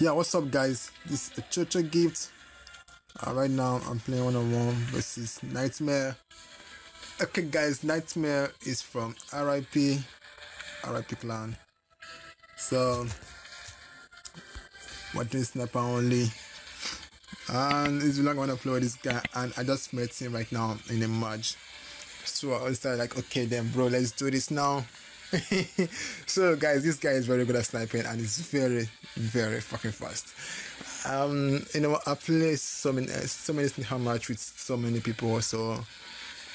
Yeah, what's up guys, this is Ochoochogift. Right now I'm playing 1-on-1 versus Nightmare. Okay guys, Nightmare is from r.i.p clan, so we're doing sniper only, and it's like when I play with this guy, and I just met him right now in a match. So I started like, okay then bro, let's do this now. So guys, this guy is very good at sniping, and it's very fucking fast. You know, I play so many sniper match with so many people, so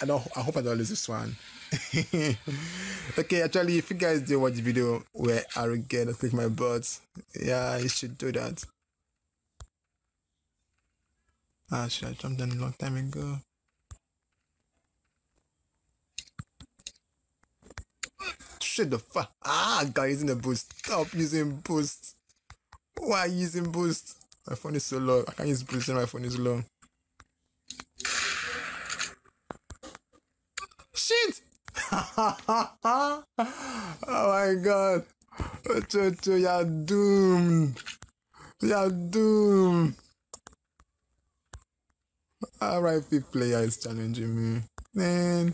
I hope I don't lose this one. Okay, actually, if you guys do watch the video where I regret to click my butt, yeah, you should do that. Ah, should I jump down a long time ago? Shut the fuck! Ah, guy using the boost. Stop using boost. Why are you using boost? My phone is so low. I can't use boost and my phone is low. Shit! Oh my god! You're doomed. You're doomed. R.I.P. player is challenging me, man.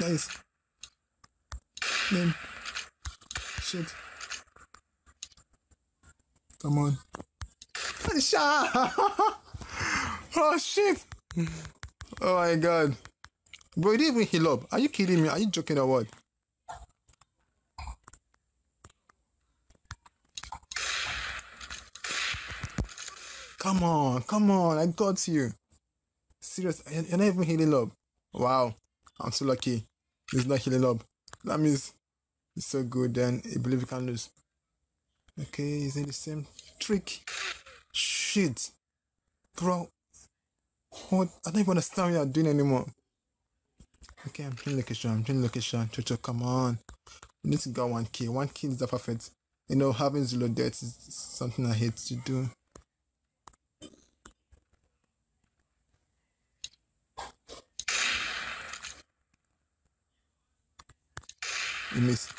Nice. Man. Shit. Come on. Oh shit! Oh my god. Bro, you didn't even heal up. Are you kidding me? Are you joking or what? Come on, come on, I got you. Serious, you're not even healing up. Wow, I'm so lucky. He's not healing up. That means it's so good, then I believe you can lose. Okay, is it the same trick? Shit. Bro. What? I don't even understand what you're doing anymore. Okay, I'm doing location. Chocho, come on. We need to get 1k. 1k is the perfect. You know, having zero deaths is something I hate to do. You missed.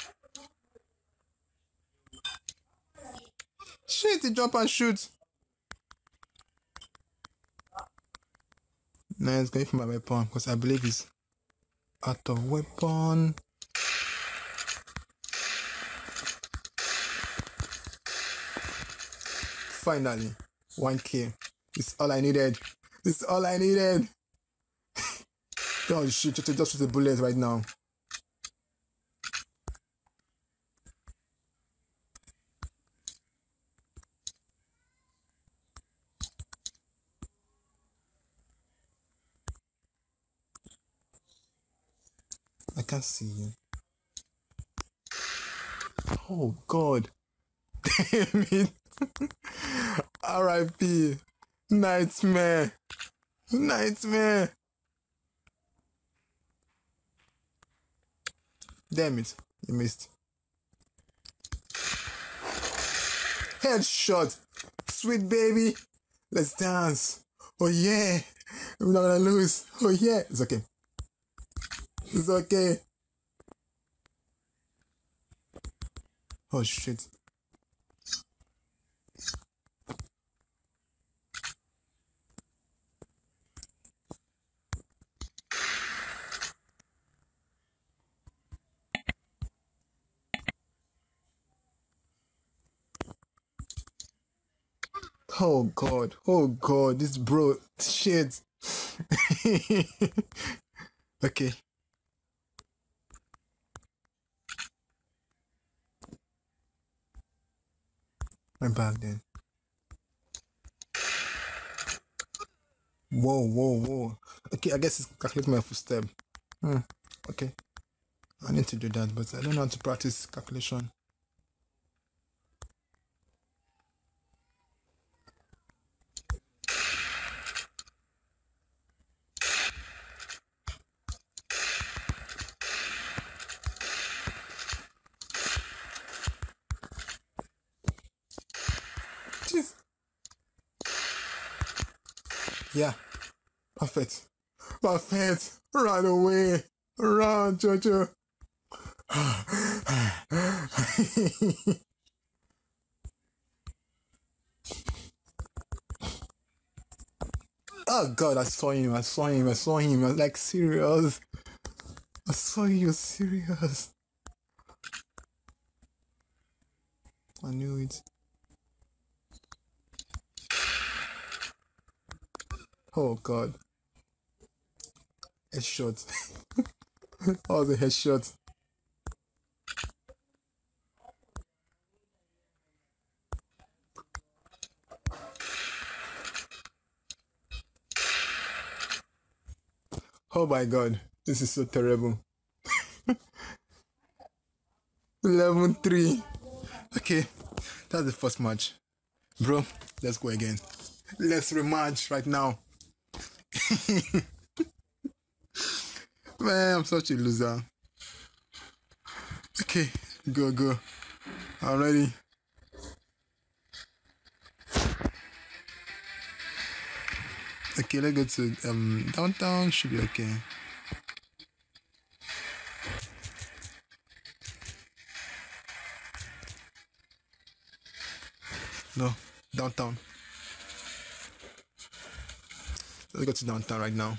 Shit, he jump and shoot. Now it's going for my weapon, because I believe it's out of weapon. Finally, 1k. It's all I needed. It's all I needed. Don't shoot, just shoot the bullet right now. I can't see you. Oh god. Damn it. R.I.P. Nightmare. Nightmare. Damn it. You missed. Headshot. Sweet baby. Let's dance. Oh yeah. We're not gonna lose. Oh yeah. It's okay. It's okay. Oh shit. Oh god, this bro shit. Okay. I'm back then. Whoa. Okay, I guess it's calculating my footstep. Okay. I need to do that, but I don't know how to practice calculation. Yeah, perfect, right away. Run, Jojo. Oh God, I saw him, I was like, serious. I saw you, serious. I knew it. Oh God. Headshot. Oh, the headshot. Oh my God, this is so terrible. 11-3. Okay, that's the first match. Bro, let's go again. Let's rematch right now. Man, I'm such a loser. Okay, go. I'm ready. Okay, let's go to downtown, should be okay. No, downtown. Let's go to downtown right now.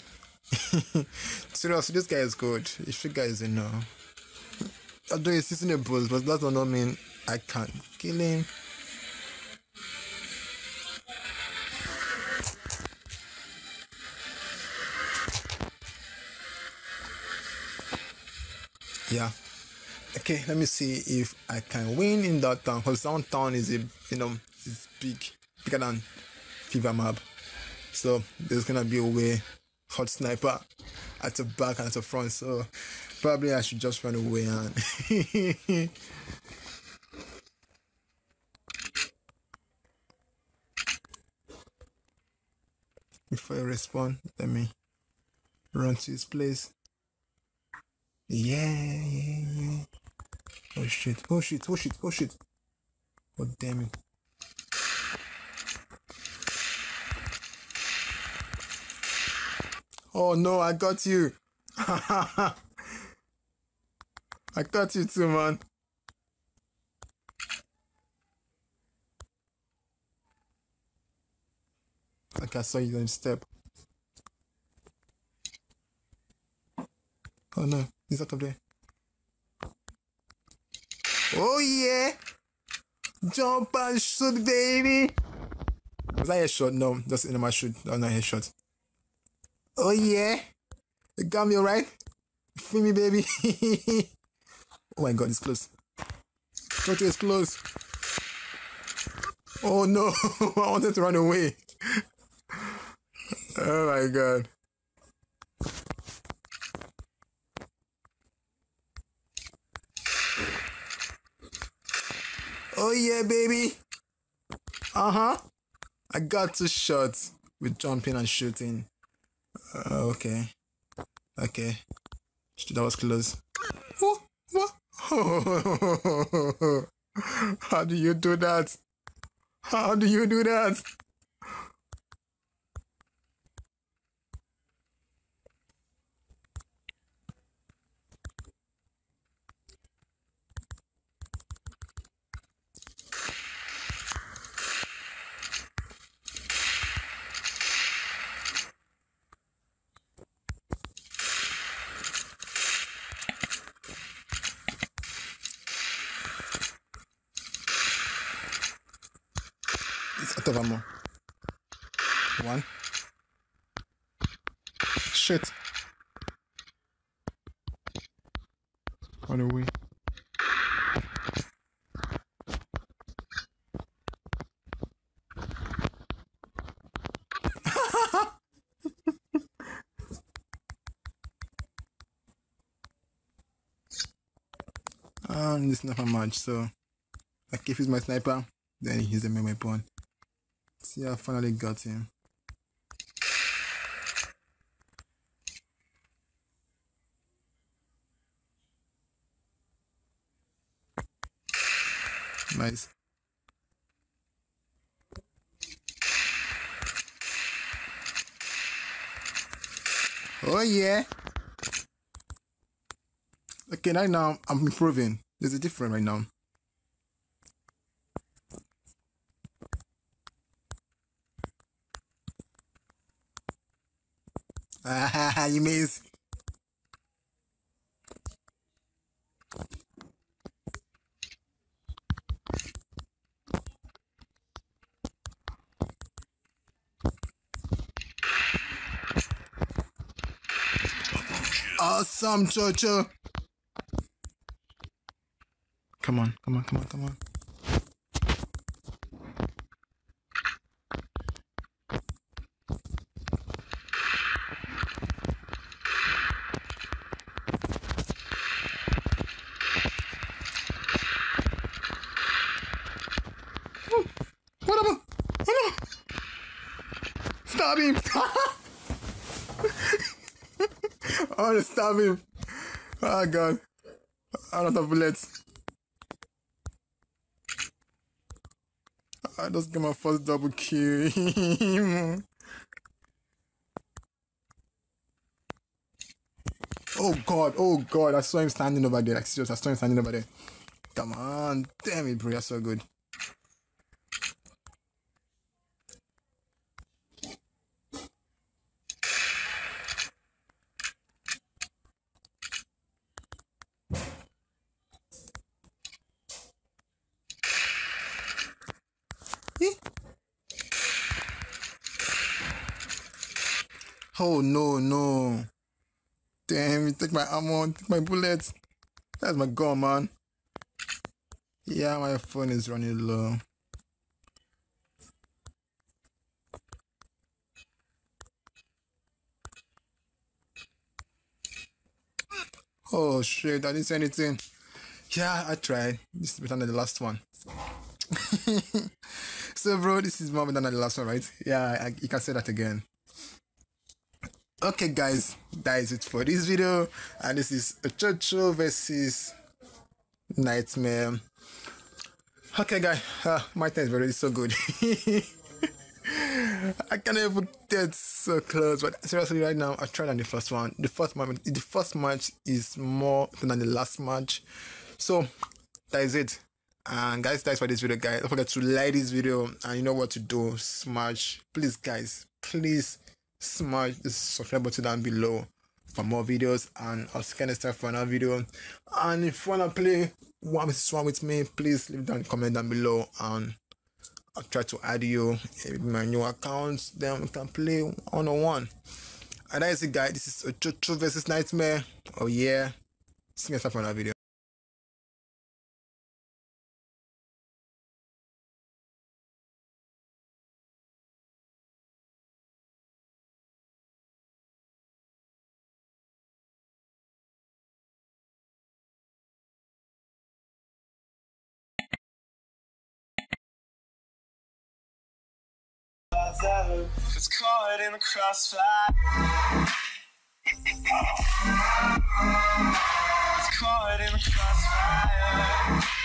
Seriously, this guy is good. If you guys didn't know, although he's using a boost, but that does not mean I can't kill him. Yeah. Okay, let me see if I can win in that town, because downtown is a, you know, it's bigger than Fever Map. So there's gonna be a way hot sniper at the back and at the front. So probably I should just run away and before I respond, let me run to his place. Yeah. Oh shit. Oh damn it. Oh no, I got you. I got you too, man. Like I saw you on step. Oh no. He's out of there. Oh yeah! Jump and shoot, baby! Was that a shot? No, that's in my shoot. Oh no, headshot. Oh yeah! You got me, alright? Free me, baby! Oh my God, it's close. Jojo is close. Oh no! I wanted to run away. Oh my God. Oh yeah, baby. I got 2 shots with jumping and shooting. Okay. That was close. What? How do you do that? One. Shit. Run away. This is not a match, so like if he's my sniper, then he's the main weapon. See, I finally got him. Nice. Oh yeah. Okay, right now I'm improving. There's a difference right now. Ah, you miss. Awesome, Chocho. Come on, come on, come on, come on. Stab him! I want to stab him! Oh god! I'm out of bullets. I just got my first double kill. Oh god! Oh god! I saw him standing over there. Like seriously, I saw him standing over there. Come on! Damn it, bro! You're so good. Oh no, no. Damn, you take my ammo, take my bullets. That's my gun, man. Yeah, my phone is running low. Oh shit, I didn't say anything. Yeah, I tried. This is better than the last one. So bro, this is more better than the last one, right? Yeah, you can say that again. Okay guys, that is it for this video, and this is Ochoocho versus Nightmare. Okay guys, my time is already so good. I can't even get so close, but seriously right now I tried on the first one. The first match is more than the last match. So that is it. And guys, that's for this video guys. Don't forget to like this video, and you know what to do. Smash, please guys, please smash the subscribe button down below for more videos, and I'll scan this stuff for another video. And if you wanna play one with me, please leave down a comment down below, and I'll try to add you in my new account. Then we can play one-on-one. And that is it guys, this is Ochoocho versus Nightmare. Oh yeah, see you guys for another video. It's caught in the crossfire. It's caught in the crossfire.